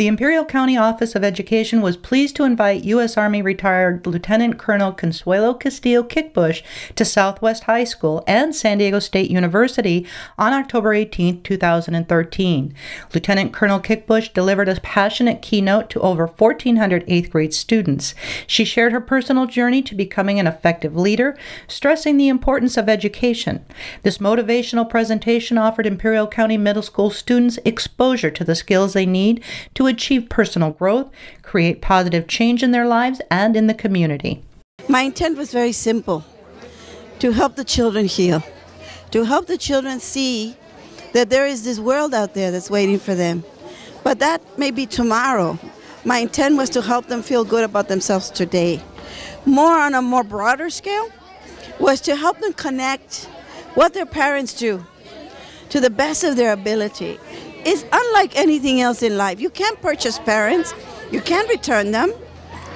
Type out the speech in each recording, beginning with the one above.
The Imperial County Office of Education was pleased to invite U.S. Army retired Lieutenant Colonel Consuelo Castillo Kickbusch to Southwest High School and San Diego State University on October 18, 2013. Lieutenant Colonel Kickbusch delivered a passionate keynote to over 1,400 eighth grade students. She shared her personal journey to becoming an effective leader, stressing the importance of education. This motivational presentation offered Imperial County Middle School students exposure to the skills they need to achieve personal growth, create positive change in their lives and in the community. My intent was very simple: to help the children heal, to help the children see that there is this world out there that's waiting for them. But that may be tomorrow. My intent was to help them feel good about themselves today. More on a more broader scale was to help them connect what their parents do to the best of their ability. It's unlike anything else in life. You can't purchase parents, you can't return them.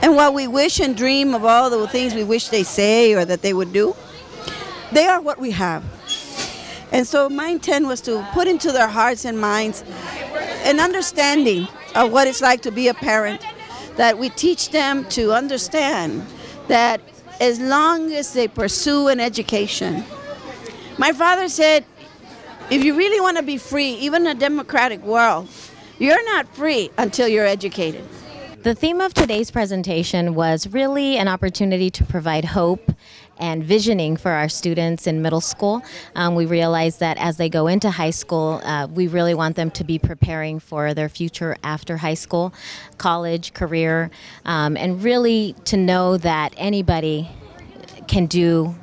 And while we wish and dream of all the things we wish they say or that they would do, they are what we have. And so my intent was to put into their hearts and minds an understanding of what it's like to be a parent, that we teach them to understand that as long as they pursue an education. My father said, if you really want to be free, even in a democratic world, you're not free until you're educated. The theme of today's presentation was really an opportunity to provide hope and visioning for our students in middle school. We realize that as they go into high school, we really want them to be preparing for their future after high school, college, career, and really to know that anybody can do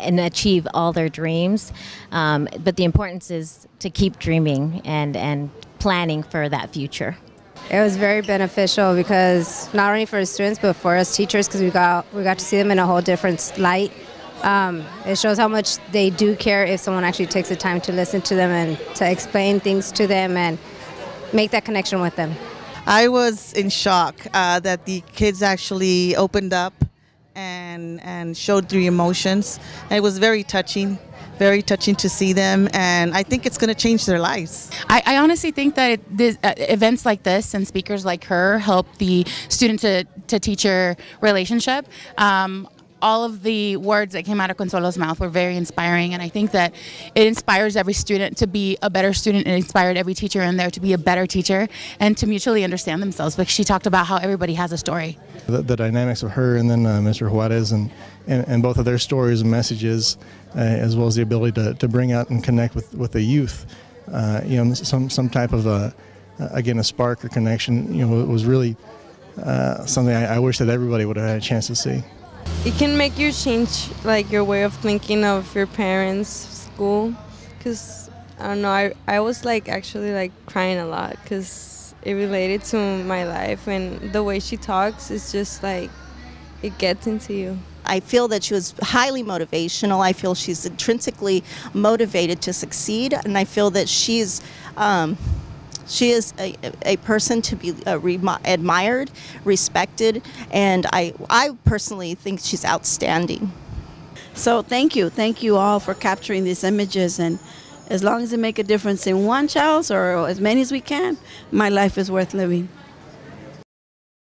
and achieve all their dreams, but the importance is to keep dreaming and planning for that future. It was very beneficial, because not only for the students but for us teachers, because we got to see them in a whole different light. It shows how much they do care if someone actually takes the time to listen to them and to explain things to them and make that connection with them. I was in shock that the kids actually opened up and showed the emotions. And it was very touching to see them, and I think it's going to change their lives. I honestly think that events like this and speakers like her help the student to teacher relationship. All of the words that came out of Consuelo's mouth were very inspiring, and I think that it inspires every student to be a better student, and inspired every teacher in there to be a better teacher and to mutually understand themselves, because she talked about how everybody has a story. The dynamics of her and then Mr. Juarez and both of their stories and messages, as well as the ability to bring out and connect with the youth, you know, some type of again, a spark or connection, you know, it was really something I wish that everybody would have had a chance to see. It can make you change, like, your way of thinking of your parents, school, because, I don't know, I was, like, actually, like, crying a lot because it related to my life, and the way she talks is just, like, it gets into you. I feel that she was highly motivational. I feel she's intrinsically motivated to succeed, and I feel that she's... she is a person to be admired, respected, and I personally think she's outstanding. So thank you all for capturing these images, and as long as they make a difference in one child's or as many as we can, my life is worth living.